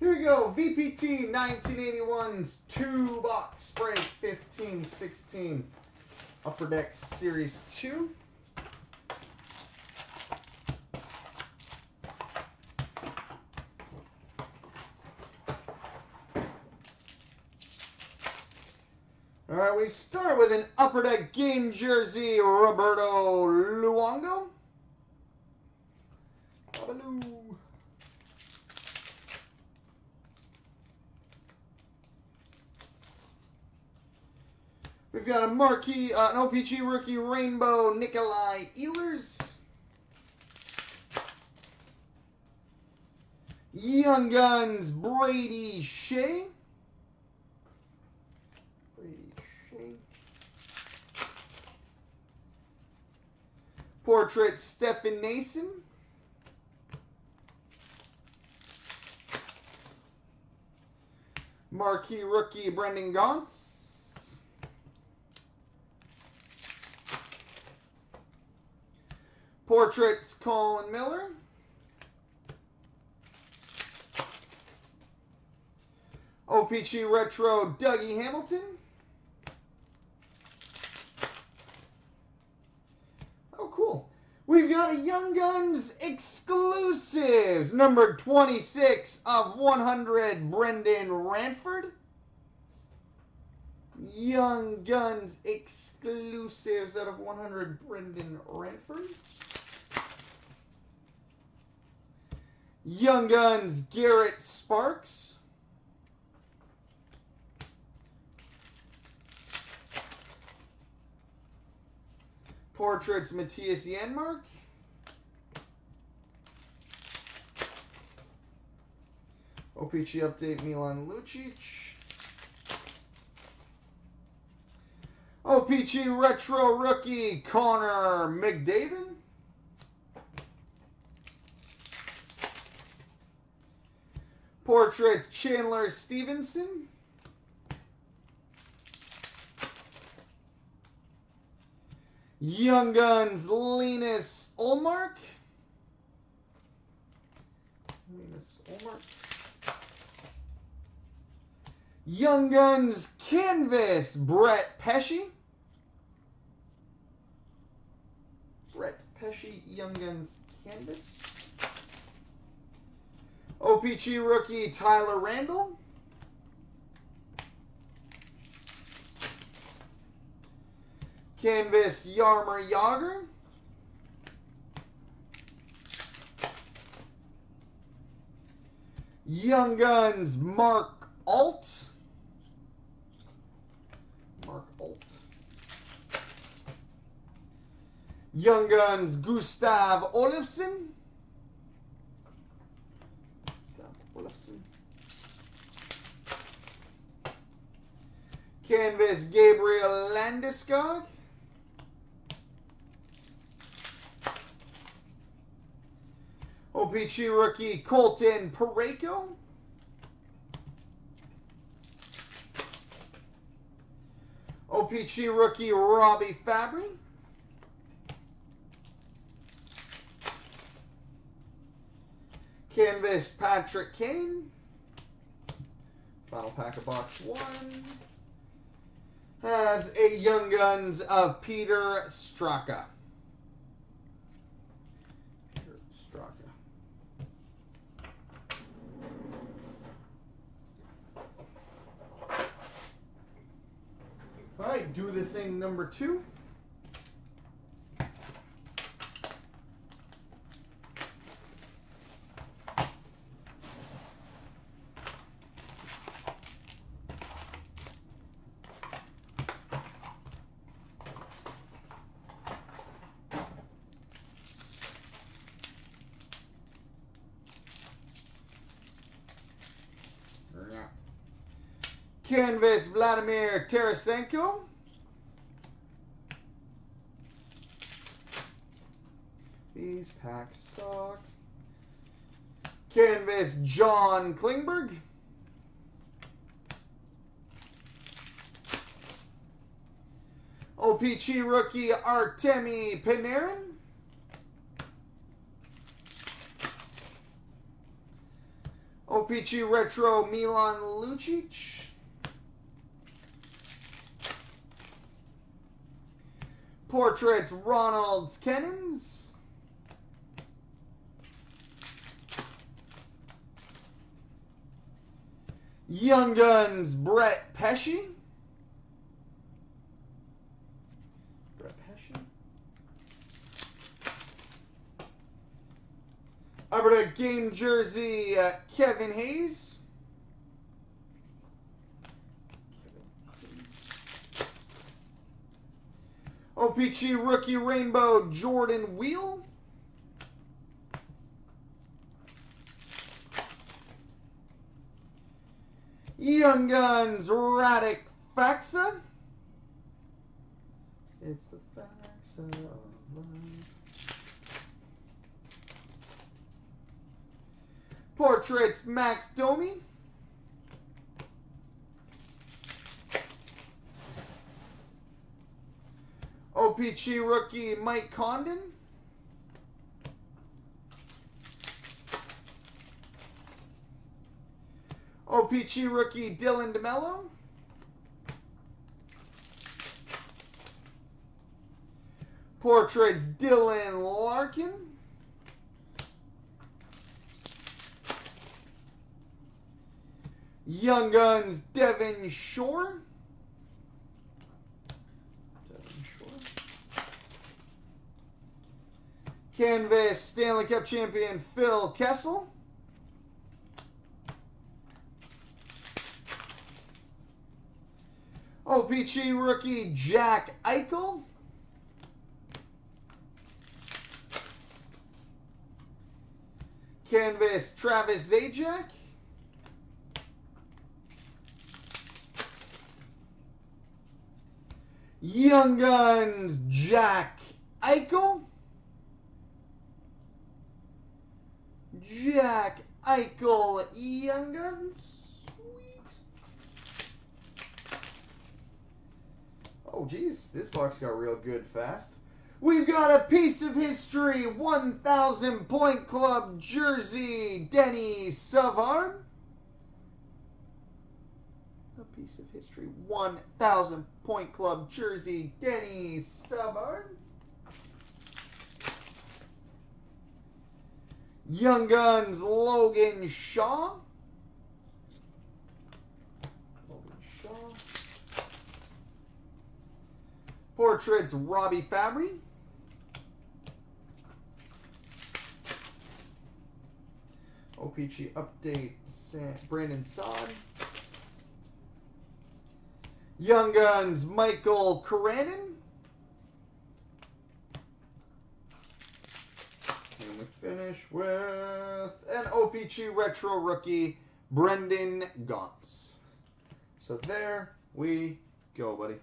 Here we go. VPT 1981's 2-box break 15-16 Upper Deck Series 2. All right, we start with an Upper Deck game jersey, Roberto Luongo. We've got a marquee, an OPG rookie rainbow, Nikolai Ehlers. Young Guns, Brady Shea. Portrait, Stephen Nason. Marquee rookie, Brendan Gauntz. Portraits, Colin Miller. OPG retro, Dougie Hamilton. We've got a Young Guns exclusives, number 26 of 100, Brendan Ranford. Young Guns exclusives out of 100, Brendan Ranford. Young Guns, Garrett Sparks. Portraits, Matthias Yanmark. OPG update, Milan Lucic. OPG retro rookie, Connor McDavid. Portraits, Chandler Stevenson. Young Guns, Linus Ulmark. Young Guns, Canvas, Brett Pesci. Young Guns, Canvas. OPG rookie, Tyler Randall. Canvas, Yarmer Yager. Young Guns, Mark Alt. Young Guns, Gustav Olofsson. Canvas, Gabriel Landeskog. OPG rookie, Colton Pareko. OPG rookie, Robbie Fabry. Canvas, Patrick Kane. Final pack of box one has a Young Guns of Peter Straka. All right, do the thing number two. Canvas, Vladimir Tarasenko. These packs suck. Canvas, John Klingberg. OPG rookie, Artemi Panarin. OPG Retro Milan Lucic. Portraits Ronald's Kennens. Young Guns Brett Pesci. Upper Deck Game Jersey Kevin Hayes. OPG Rookie Rainbow Jordan Wheel. Young Guns Radic Faxa. It's the Faxa of life. Portraits Max Domi. OPG Rookie Mike Condon. OPG Rookie Dylan DeMello. Portraits Dylan Larkin. Young Guns Devin Shore. Canvas Stanley Cup champion Phil Kessel. OPG rookie Jack Eichel. Canvas Travis Zajac. Young Guns Jack Eichel. Jack Eichel, Young Guns. Sweet. Oh, geez. This box got real good fast. We've got a piece of history. 1,000-point club jersey, Denny Savard. A piece of history. 1,000-point club jersey, Denny Savard. Young Guns, Logan Shaw. Portraits, Robbie Fabry. OPG Update, Brandon Saad. Young Guns, Michael Karanen. And we finish with an OPG Retro Rookie, Brendan Gauntz. So there we go, buddy.